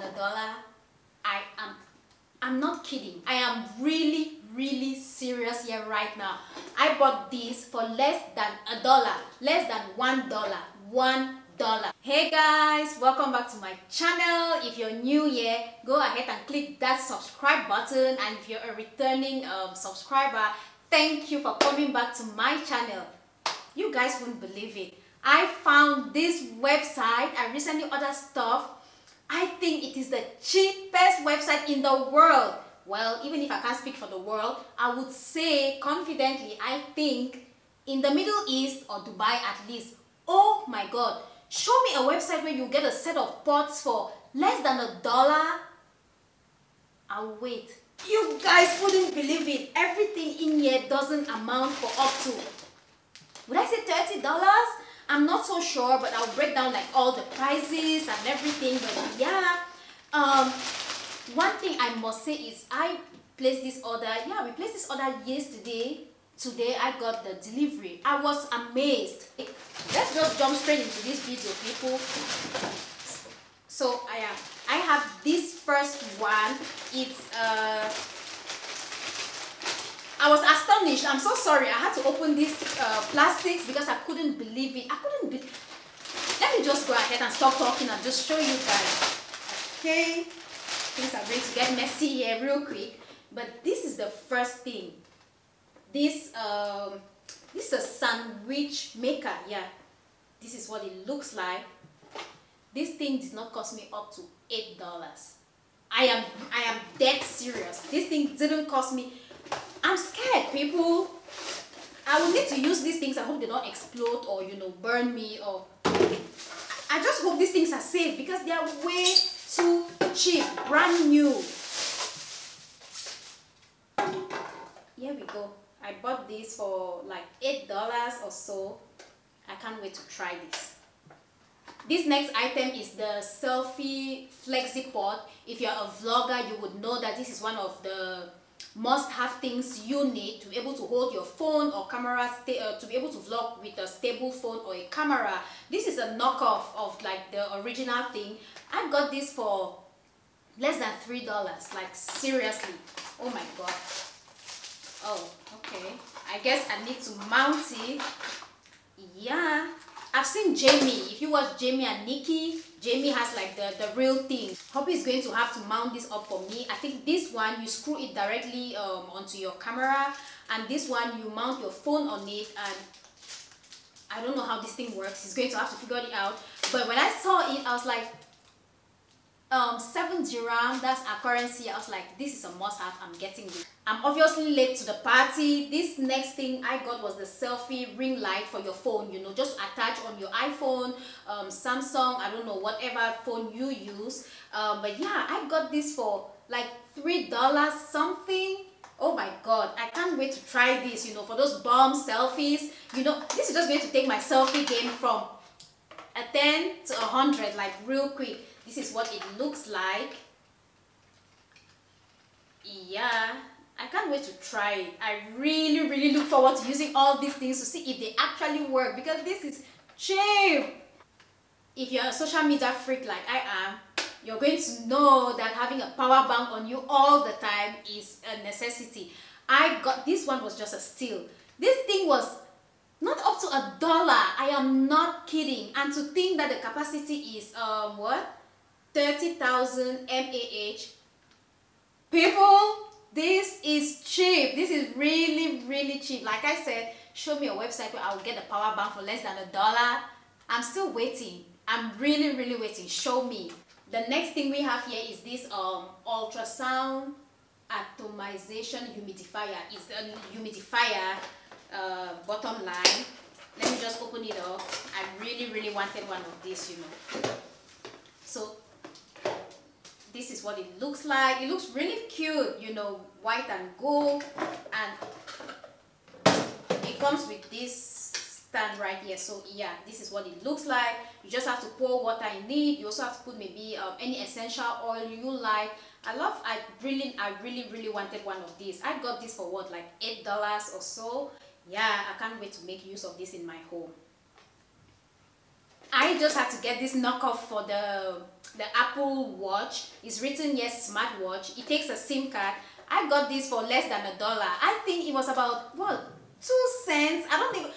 than $1. I'm not kidding. I am really serious here right now. I bought this for less than $1, less than $1. Hey guys, welcome back to my channel. If you're new here, go ahead and click that subscribe button, and if you're a returning subscriber, thank you for coming back to my channel. You guys wouldn't believe it. I found this website. I recently ordered stuff. I think it is the cheapest website in the world. Well, even if I can't speak for the world, I would say confidently, I think in the Middle East or Dubai at least. Oh my God. Show me a website where you get a set of pots for less than $1. I'll wait. You guys wouldn't believe it. Everything in here doesn't amount for up to, would I say $30? I'm not so sure, but I'll break down like all the prices and everything. But yeah, one thing I must say is I placed this order. Yeah, we placed this order yesterday. Today I got the delivery. I was amazed. Let's just jump straight into this video, people. So I have this first one. It's I was astonished. I'm so sorry. I had to open this plastics because I couldn't believe it. Let me just go ahead and stop talking and just show you guys. Okay, things are going to get messy here real quick, but this is the first thing. This is a sandwich maker. Yeah, this is what it looks like. This thing did not cost me up to $8. I am dead serious. This thing didn't cost me. I'm scared, people. I will need to use these things. I hope they don't explode or, you know, burn me, or I just hope these things are safe because they are way too cheap, brand new. Here we go. I bought this for like $8 or so. I can't wait to try this. This next item is the selfie FlexiPod. If you're a vlogger, you would know that this is one of the must-have things you need to be able to hold your phone or camera, to be able to vlog with a stable phone or a camera. This is a knockoff of like the original thing. I got this for less than $3. Like seriously. Oh my God. Oh, okay. I guess I need to mount it. Yeah. I've seen Jamie. If you watch Jamie and Nikki, Jamie has like the real thing. Hobby is going to have to mount this up for me. I think this one, you screw it directly onto your camera. And this one, you mount your phone on it. And I don't know how this thing works. He's going to have to figure it out. But when I saw it, I was like, 7 dirham, that's our currency. I was like, this is a must-have, I'm getting it. I'm obviously late to the party. This next thing I got was the selfie ring light for your phone, you know, just attach on your iPhone, Samsung, I don't know, whatever phone you use. But yeah, I got this for like $3 something. Oh my God, I can't wait to try this, you know, for those bomb selfies. You know, this is just going to take my selfie game from a 10 to 100, like real quick. This is what it looks like. Yeah, I can't wait to try it. I really look forward to using all these things to see if they actually work, because this is cheap. If you're a social media freak like I am, you're going to know that having a power bank on you all the time is a necessity. I got this one, was just a steal. This thing was not up to $1. I am not kidding. And to think that the capacity is 30,000 mAh. People, this is cheap. This is really cheap. Like I said, show me a website where I'll get a power bank for less than $1. I'm still waiting. I'm really waiting. Show me. The next thing we have here is this ultrasound atomization humidifier. It's a humidifier. Bottom line, let me just open it up. I really wanted one of these, you know. So this is what it looks like. It looks really cute, you know, white and gold, and it comes with this stand right here. So yeah, this is what it looks like. You just have to pour water in it. You also have to put maybe any essential oil you like. I really wanted one of these. I got this for what, like $8 or so. Yeah, I can't wait to make use of this in my home. I just had to get this knockoff for the the Apple Watch. It's written, yes, SmartWatch. It takes a SIM card. I got this for less than $1. I think it was about, what, 2 cents? I don't even,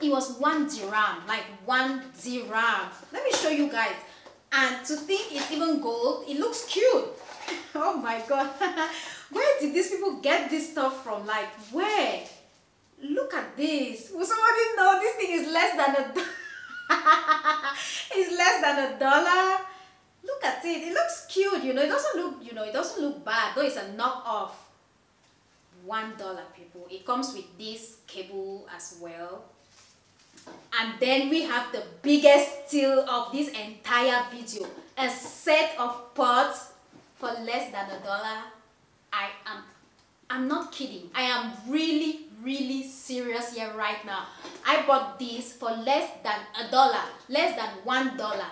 it was 1 dirham, like 1 dirham. Let me show you guys. And to think it's even gold, it looks cute. Oh my God. Where did these people get this stuff from? Like, where? Look at this. Will somebody know this thing is less than it's less than $1. Look at it. It looks cute, you know. It doesn't look, you know, it doesn't look bad, though it's a knockoff. $1, people. It comes with this cable as well. And then we have the biggest steal of this entire video. A set of pots for less than $1. I'm not kidding. I am really serious here right now. I bought this for less than $1, less than $1.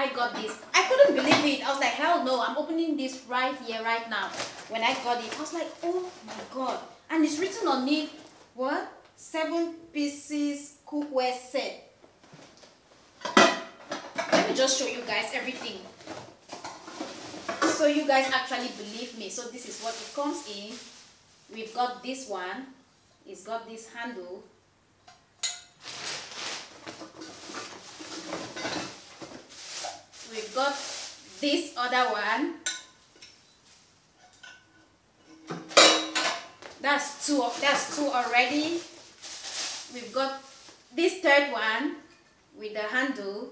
I got this. I couldn't believe it. I was like, hell no, I'm opening this right here, right now. When I got it, I was like, oh my God. And it's written on it, what? 7-piece cookware set. Let me just show you guys everything, so you guys actually believe me. So this is what it comes in. We've got this one. It's got this handle. We've got this other one. That's two. That's two already. We've got this third one with the handle.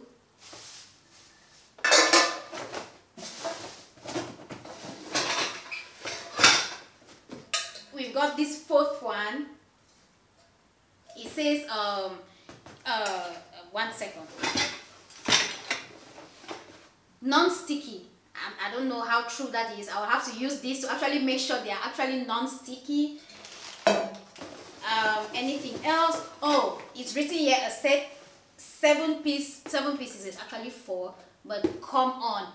We've got this fourth one. It says 1 second. Non-sticky. I don't know how true that is. I'll have to use this to actually make sure they are actually non-sticky. Anything else? Oh, it's written here a set 7-piece. 7 pieces is actually 4, but come on,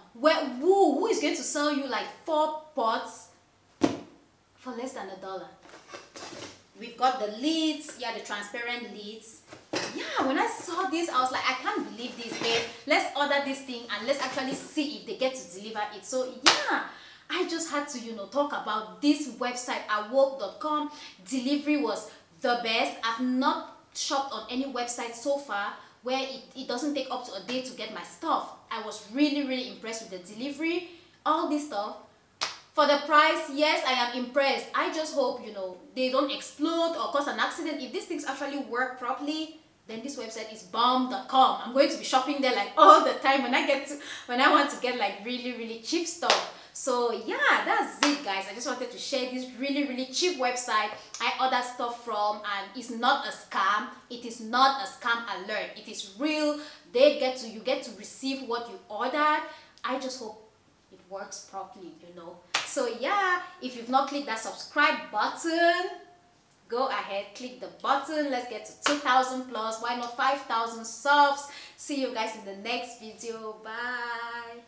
who is going to sell you like 4 pots for less than $1? We've got the lids. Yeah, the transparent lids. Yeah, when I saw this, I was like, I can't believe this, babe. Let's order this thing and let's actually see if they get to deliver it. So yeah, I just had to, you know, talk about this website, awok.com. Delivery was the best. I've not shopped on any website so far where it doesn't take up to a day to get my stuff. I was really impressed with the delivery, all this stuff. For the price, yes, I am impressed. I just hope, you know, they don't explode or cause an accident. If these things actually work properly, then this website is bomb.com. I'm going to be shopping there like all the time when I want to get like really cheap stuff. So yeah, that's it, guys. I just wanted to share this really cheap website I ordered stuff from, and it's not a scam. It is not a scam alert. It is real. You get to receive what you ordered. I just hope it works properly, you know. So yeah, if you've not clicked that subscribe button, go ahead, click the button. Let's get to 2,000 plus. Why not 5,000 subs? See you guys in the next video. Bye.